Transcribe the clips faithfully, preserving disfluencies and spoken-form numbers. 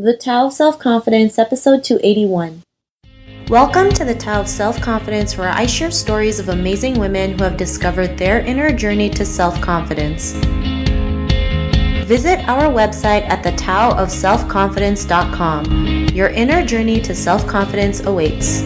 The Tao of Self Confidence, Episode two eighty-one. Welcome to the Tao of Self Confidence, where I share stories of amazing women who have discovered their inner journey to self confidence. Visit our website at the tao of self confidence dot com. Your inner journey to self confidence awaits.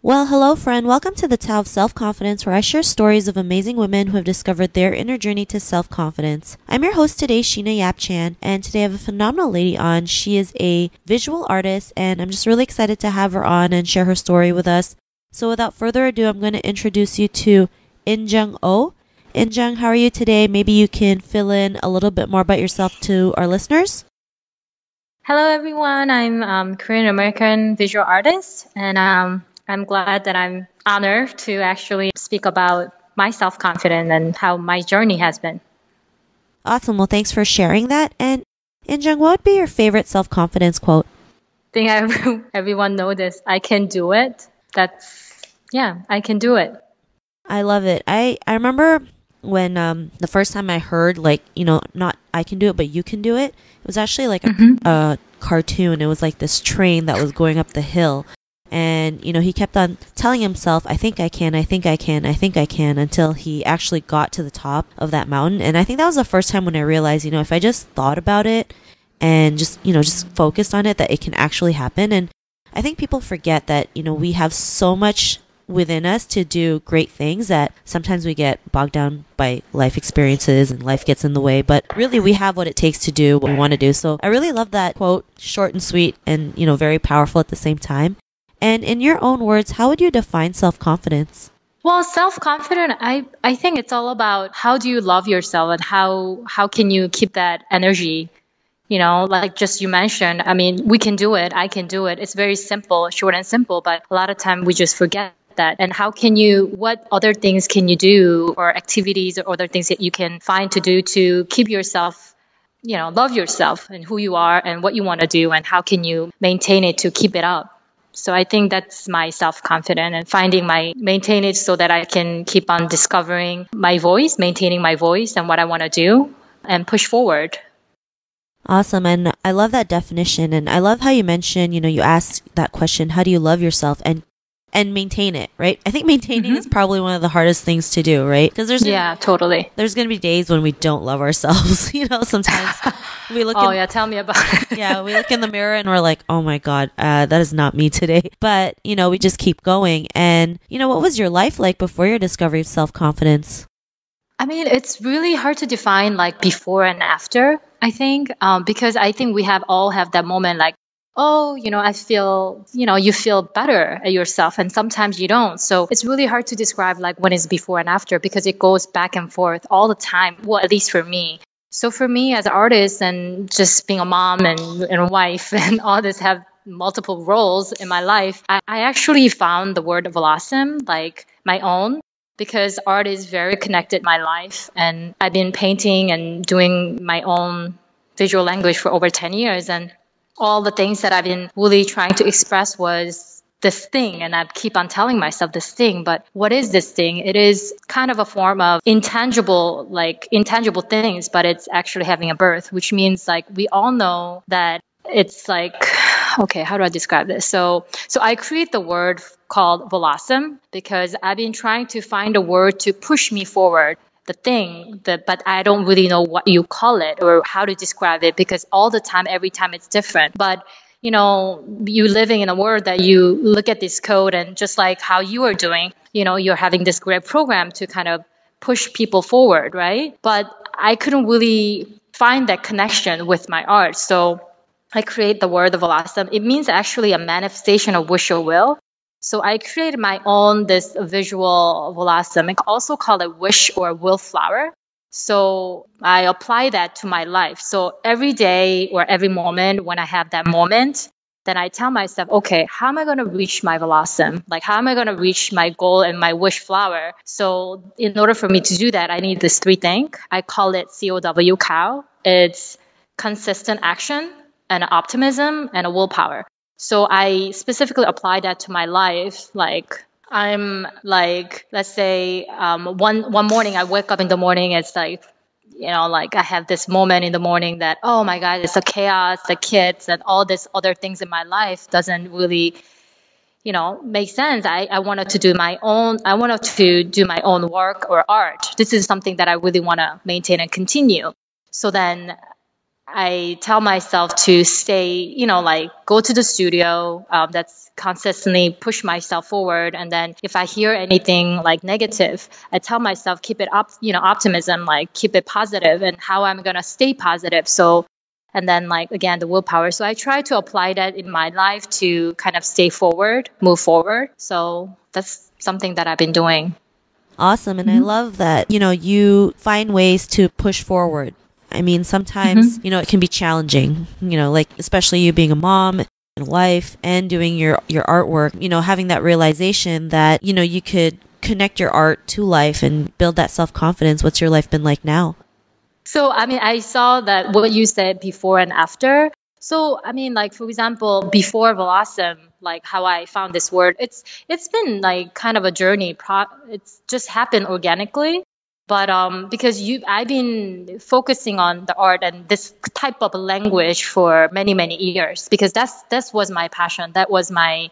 Well, hello friend, welcome to the Tao of Self-Confidence, where I share stories of amazing women who have discovered their inner journey to self-confidence. I'm your host today, Sheena Yap Chan, and today I have a phenomenal lady on. She is a visual artist, and I'm just really excited to have her on and share her story with us. So without further ado, I'm going to introduce you to Injung Oh. Injung, how are you today? Maybe you can fill in a little bit more about yourself to our listeners. Hello everyone, I'm um, Korean-American visual artist, and um I'm glad that I'm honored to actually speak about my self-confidence and how my journey has been. Awesome. Well, thanks for sharing that. And Injung, what would be your favorite self-confidence quote? I think I, everyone knows this. I can do it. That's, yeah, I can do it. I love it. I, I remember when um, the first time I heard, like, you know, not I can do it, but you can do it. It was actually like mm-hmm. a, a cartoon. It was like this train that was going up the hill. And, you know, he kept on telling himself, I think I can, I think I can, I think I can, until he actually got to the top of that mountain. And I think that was the first time when I realized, you know, if I just thought about it and just, you know, just focused on it, that it can actually happen. And I think people forget that, you know, we have so much within us to do great things that sometimes we get bogged down by life experiences and life gets in the way, but really we have what it takes to do what we want to do. So I really love that quote, short and sweet and, you know, very powerful at the same time. And in your own words, how would you define self-confidence? Well, self-confidence, I, I think it's all about how do you love yourself and how how can you keep that energy, you know, like just you mentioned. I mean, we can do it. I can do it. It's very simple, short and simple, but a lot of time we just forget that. And how can you, what other things can you do or activities or other things that you can find to do to keep yourself, you know, love yourself and who you are and what you want to do and how can you maintain it to keep it up? So I think that's my self-confidence and finding my, maintain it so that I can keep on discovering my voice, maintaining my voice and what I want to do and push forward. Awesome. And I love that definition. And I love how you mentioned, you know, you asked that question, how do you love yourself and, and maintain it, right? I think maintaining mm-hmm. is probably one of the hardest things to do, right? Because there's yeah, gonna, totally. There's going to be days when we don't love ourselves, you know, sometimes. We look oh in, yeah, tell me about it. Yeah, we look in the mirror and we're like, oh my God, uh, that is not me today. But, you know, we just keep going. And, you know, what was your life like before your discovery of self-confidence? I mean, it's really hard to define like before and after, I think, um, because I think we have all have that moment like, oh, you know, I feel, you know, you feel better at yourself and sometimes you don't. So it's really hard to describe like when it's before and after because it goes back and forth all the time. Well, at least for me. So for me as an artist and just being a mom and, and a wife and all this have multiple roles in my life, I, I actually found the word Volossom like my own because art is very connected my life. And I've been painting and doing my own visual language for over ten years. And all the things that I've been really trying to express was this thing, and I keep on telling myself this thing, but what is this thing? It is kind of a form of intangible, like intangible things, but it's actually having a birth, which means like we all know that it's like, okay, how do I describe this? So, so I create the word called Volossom because I've been trying to find a word to push me forward. The thing that, but I don't really know what you call it or how to describe it because all the time, every time it's different, but you know, you living in a world that you look at this code and just like how you are doing, you know, you're having this great program to kind of push people forward, right? But I couldn't really find that connection with my art. So I create the word Volossom. It means actually a manifestation of wish or will. So I created my own, this visual Volossom. I also call it wish or will flower. So I apply that to my life. So every day or every moment when I have that moment, then I tell myself, okay, how am I going to reach my Volossom? Like, how am I going to reach my goal and my wish flower? So in order for me to do that, I need this three things. I call it C O W, cow. It's consistent action and optimism and a willpower. So I specifically apply that to my life, like I'm like, let's say um, one, one morning I wake up in the morning, it's like you know, like I have this moment in the morning that, oh my God, it's the chaos, the kids, and all these other things in my life doesn't really, you know, make sense. I, I wanted to do my own, I wanted to do my own work or art. This is something that I really want to maintain and continue. So then I tell myself to stay, you know, like go to the studio, um, that's consistently push myself forward. And then if I hear anything like negative, I tell myself, keep it up, you know, optimism, like keep it positive and how I'm going to stay positive. So, and then like, again, the willpower. So I try to apply that in my life to kind of stay forward, move forward. So that's something that I've been doing. Awesome. And mm-hmm. I love that, you know, you find ways to push forward. I mean, sometimes, mm-hmm. you know, it can be challenging, you know, like especially you being a mom and wife and doing your, your artwork, you know, having that realization that, you know, you could connect your art to life and build that self-confidence. What's your life been like now? So, I mean, I saw that what you said before and after. So, I mean, like, for example, before Volossom, like how I found this word, it's it's been like kind of a journey. Pro- it's just happened organically. But um, because you, I've been focusing on the art and this type of language for many, many years, because that's this was my passion. That was my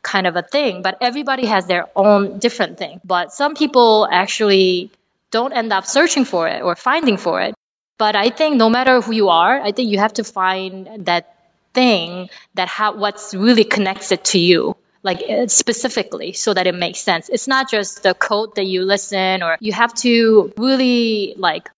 kind of a thing. But everybody has their own different thing. But some people actually don't end up searching for it or finding for it. But I think no matter who you are, I think you have to find that thing that ha- what's really connected to you. Like specifically so that it makes sense. It's not just the code that you listen, or you have to really like,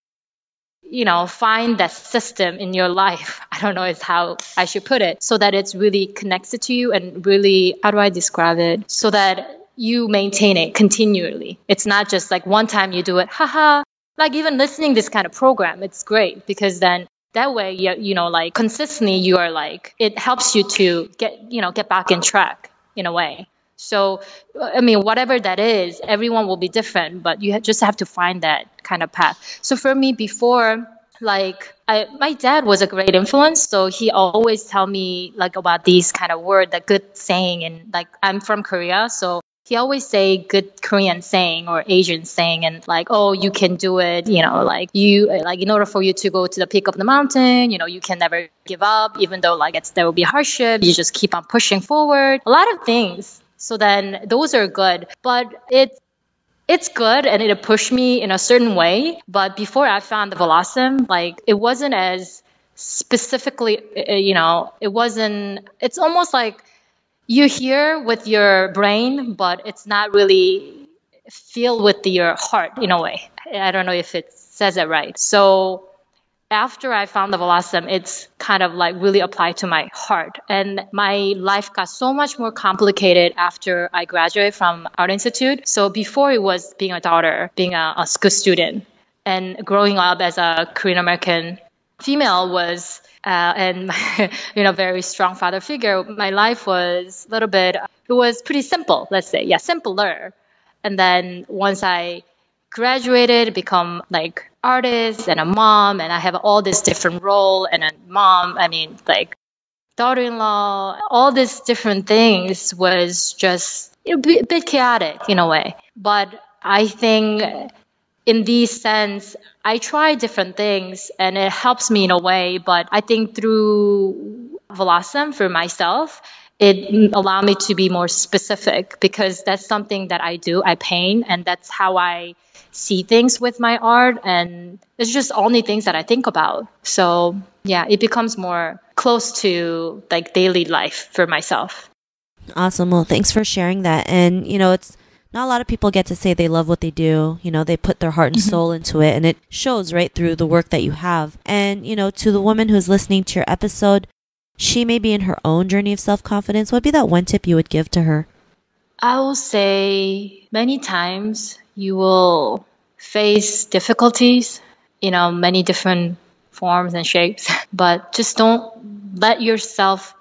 you know, find that system in your life. I don't know is how I should put it, so that it's really connected to you and really, how do I describe it? So that you maintain it continually. It's not just like one time you do it, haha. Like even listening this kind of program, it's great because then that way, you, you know, like consistently you are like, it helps you to get, you know, get back in track. In a way. So, I mean, whatever that is, everyone will be different, but you just have to find that kind of path. So for me before, like I, my dad was a great influence. So he always tell me like about these kind of word, the good saying, and like, I'm from Korea. So he always say good Korean saying or Asian saying, and like, oh, you can do it. You know, like you, like in order for you to go to the peak of the mountain, you know, you can never give up, even though like it's, there will be hardship. You just keep on pushing forward. A lot of things. So then those are good, but it's, it's good and it pushed me in a certain way. But before I found the Volossom, like it wasn't as specifically, you know, it wasn't, it's almost like, you hear with your brain, but it's not really feel with your heart in a way. I don't know if it says it right. So after I found the Volossom, it's kind of like really applied to my heart. And my life got so much more complicated after I graduated from Art Institute. So before it was being a daughter, being a, a school student, and growing up as a Korean American female was... Uh, and my, you know, very strong father figure. My life was a little bit, it was pretty simple, let's say. Yeah, simpler. And then once I graduated, become like artist and a mom, and I have all this different role and a mom, I mean, like daughter-in-law, all these different things was just a bit, a bit chaotic in a way. But I think in this sense, I try different things and it helps me in a way, but I think through Volossom for myself, it allowed me to be more specific because that's something that I do, I paint, and that's how I see things with my art, and it's just only things that I think about. So yeah, it becomes more close to like daily life for myself. Awesome. Well, thanks for sharing that. And you know, it's not a lot of people get to say they love what they do. You know, they put their heart and mm-hmm. soul into it, and it shows right through the work that you have. And, you know, to the woman who's listening to your episode, she may be in her own journey of self-confidence. What would be that one tip you would give to her? I will say many times you will face difficulties, you know, many different forms and shapes, but just don't let yourself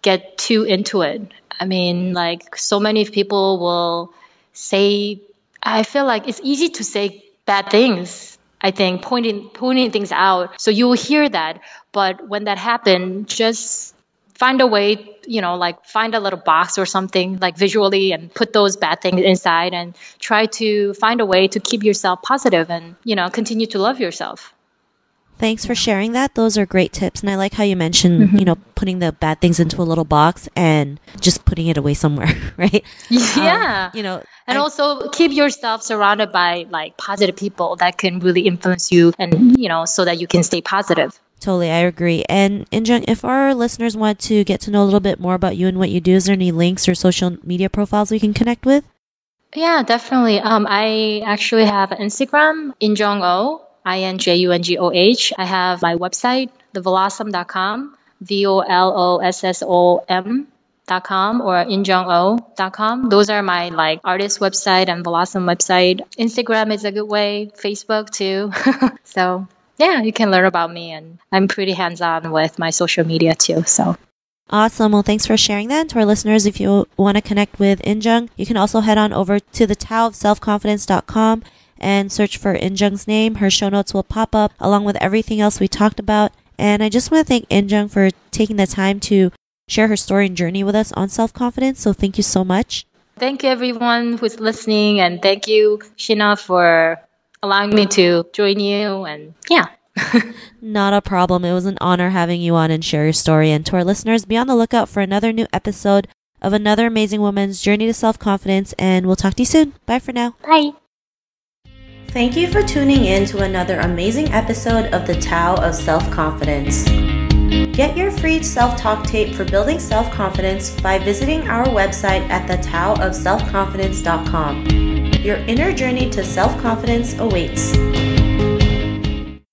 get too into it. I mean, like so many people will say, I feel like it's easy to say bad things, I think, pointing pointing things out. So you will hear that. But when that happens, just find a way, you know, like find a little box or something like visually and put those bad things inside and try to find a way to keep yourself positive and, you know, continue to love yourself. Thanks for sharing that. Those are great tips. And I like how you mentioned, mm-hmm. you know, putting the bad things into a little box and just putting it away somewhere, right? Yeah. Um, you know, and I- also keep yourself surrounded by like positive people that can really influence you and, you know, so that you can stay positive. Totally. I agree. And Injung, if our listeners want to get to know a little bit more about you and what you do, is there any links or social media profiles we can connect with? Yeah, definitely. Um, I actually have Instagram, Injung Oh. I N J U N G O H. I have my website, the volossom dot com, V O L O S S O M dot com, or injung oh dot com. Those are my like artist website and Volossom website. Instagram is a good way, Facebook too. So yeah, you can learn about me, and I'm pretty hands-on with my social media too. So awesome. Well, thanks for sharing that. And to our listeners, if you want to connect with Injung, you can also head on over to the tao of self confidence dot com and search for Injung's name. Her show notes will pop up along with everything else we talked about. And I just want to thank Injung for taking the time to share her story and journey with us on self-confidence. So thank you so much. Thank you, everyone who's listening. And thank you, Sheena, for allowing me to join you. And yeah. Not a problem. It was an honor having you on and share your story. And to our listeners, be on the lookout for another new episode of another amazing woman's journey to self-confidence. And we'll talk to you soon. Bye for now. Bye. Thank you for tuning in to another amazing episode of The Tao of Self-Confidence. Get your free self-talk tape for building self-confidence by visiting our website at the tao of self confidence dot com. Your inner journey to self-confidence awaits.